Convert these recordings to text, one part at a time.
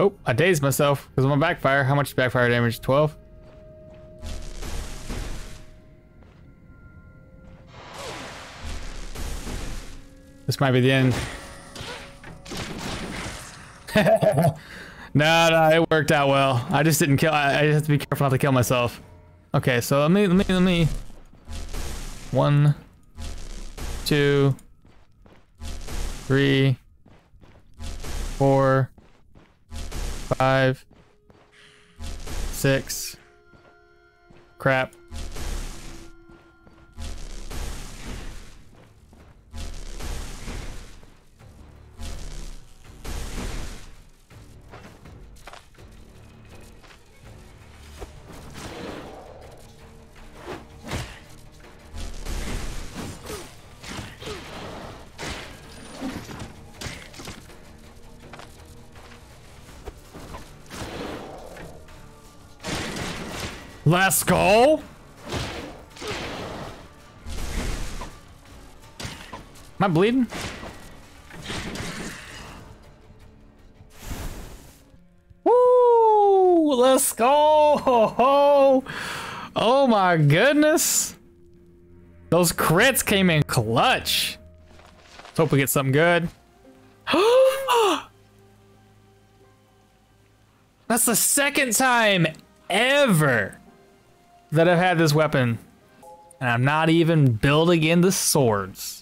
Oh, I dazed myself because of my backfire. How much backfire damage? 12. This might be the end. No, it worked out well. I just didn't kill. I just have to be careful not to kill myself. Okay, so let me. 1, 2, 3, 4, 5, 6. Crap. Let's go! Am I bleeding? Woo! Let's go! Oh my goodness! Those crits came in clutch. Let's hope we get something good. That's the second time ever that I've had this weapon, and I'm not even building in the swords.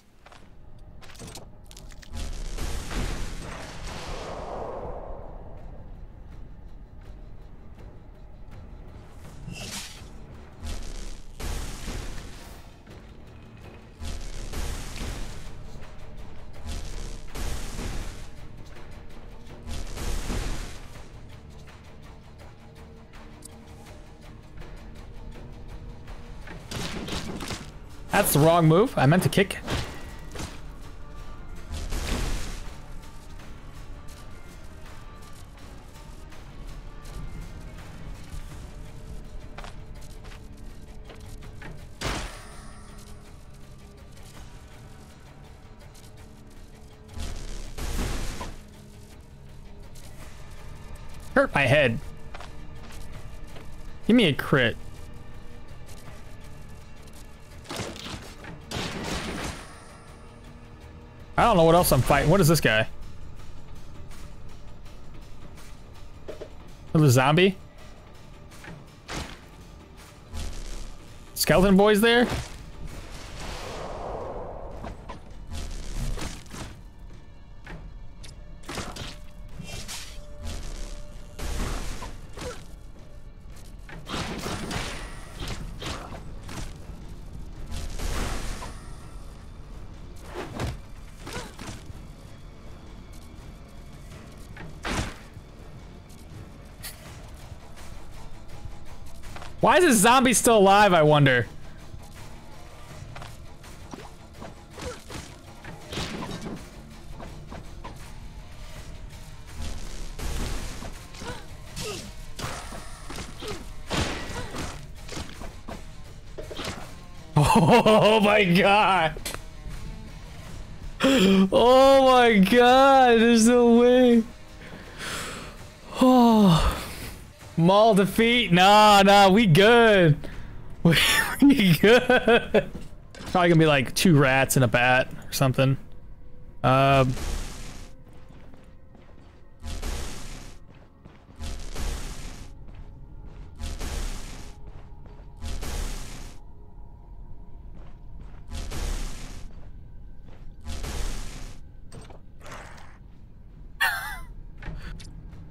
That's the wrong move. I meant to kick. Hurt my head. Give me a crit. I don't know what else I'm fighting. What is this guy? Another zombie? Skeleton boys there? Why is this zombie still alive, I wonder? Oh my god! Oh my god, there's no way! Oh... Maul defeat? Nah, we good. We good. Probably gonna be like 2 rats and a bat or something.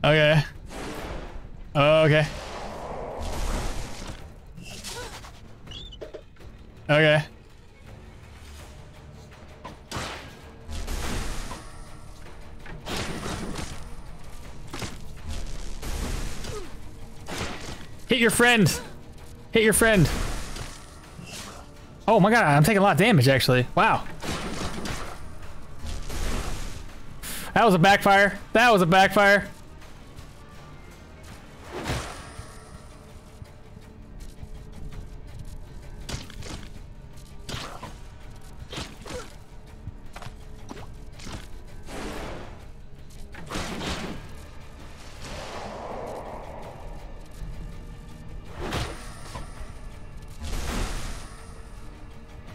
Okay. Okay. Hit your friend. Hit your friend. Oh my god, I'm taking a lot of damage actually. Wow. That was a backfire. That was a backfire.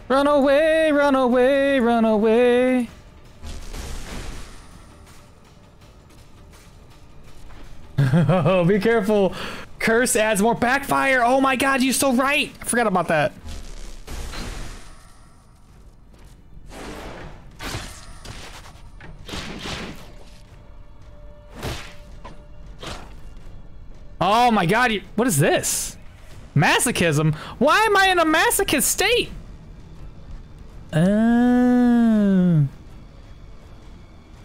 Run away, run away, run away. Oh, be careful. Curse adds more backfire. Oh my god, you're so right. I forgot about that. Oh my god, you, what is this? Masochism? Why am I in a masochist state?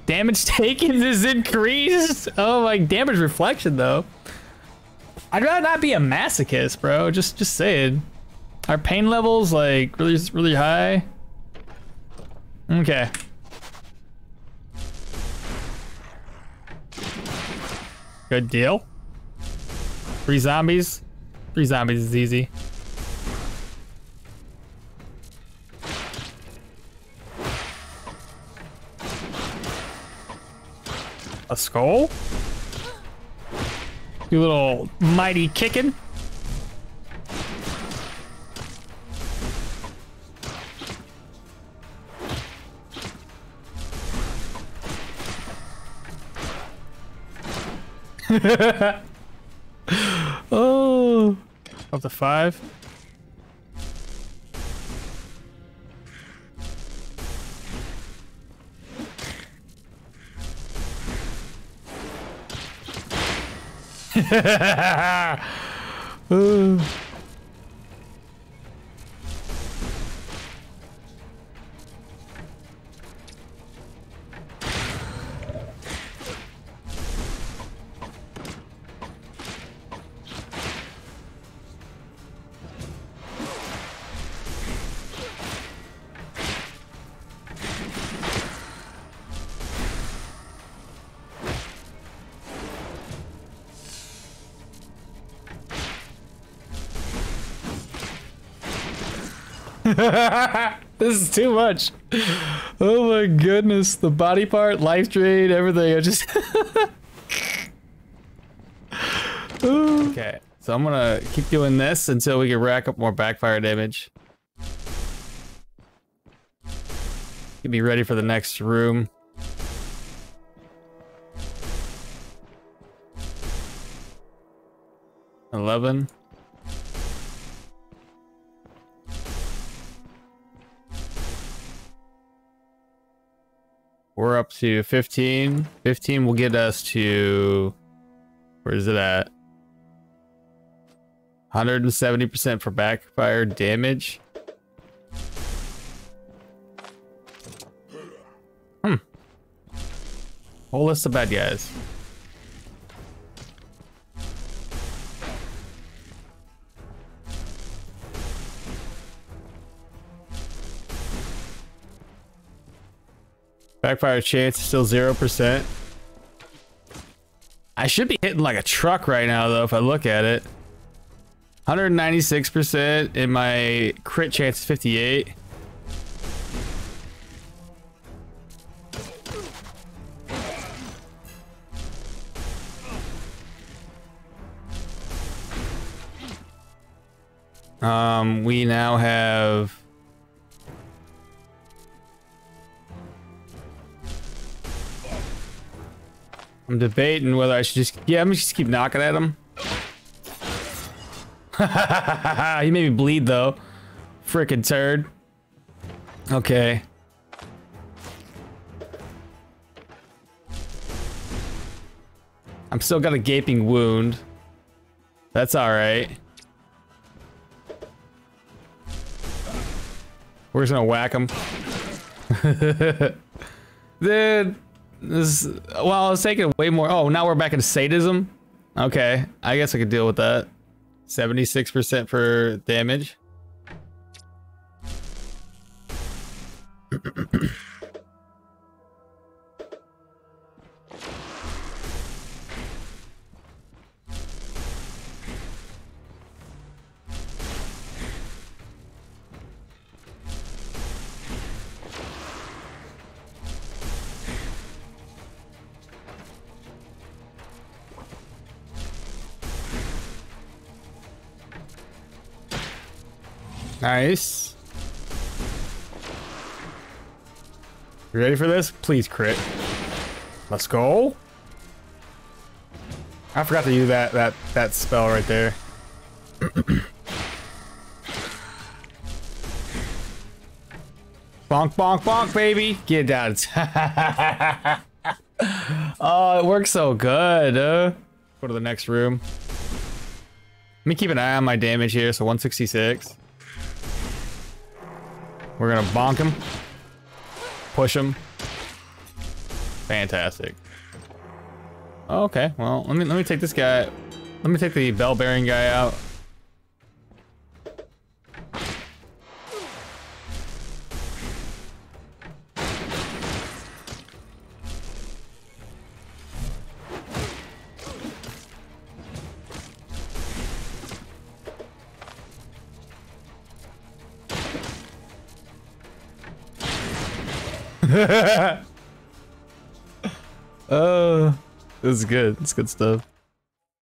Damage taken is increased. Oh, like damage reflection though. I'd rather not be a masochist, bro. Just saying. Our pain levels like really high. Okay. Good deal. 3 zombies. 3 zombies is easy. A skull? You little mighty kicking. Oh, up to 5. Ooh. This is too much. Oh my goodness, the body part, life drain, everything. I just okay, so I'm gonna keep doing this until we can rack up more backfire damage. Get me ready for the next room. Eleven. We're up to 15. 15 will get us to, where is it at? 170% for backfire damage. Whole list of bad guys. Backfire chance is still 0%. I should be hitting like a truck right now though if I look at it. 196% and my crit chance is 58. We now have I'm debating whether I should just... Yeah, I'm just keep knocking at him. He made me bleed, though. Frickin' turd. Okay. I'm still got a gaping wound. That's alright. We're just gonna whack him. Dude. This, well, I was taking way more. Oh, now we're back into sadism. Okay, I guess I could deal with that. 76% for damage. Nice. You ready for this? Please crit. Let's go. I forgot to use that spell right there. Bonk, bonk, bonk, baby. Get down. Oh, it works so good. Go to the next room. Let me keep an eye on my damage here. So 166. We're going to bonk him. Push him. Fantastic. Okay, well, let me take this guy. Let me take the bell bearing guy out. This is good. It's good stuff.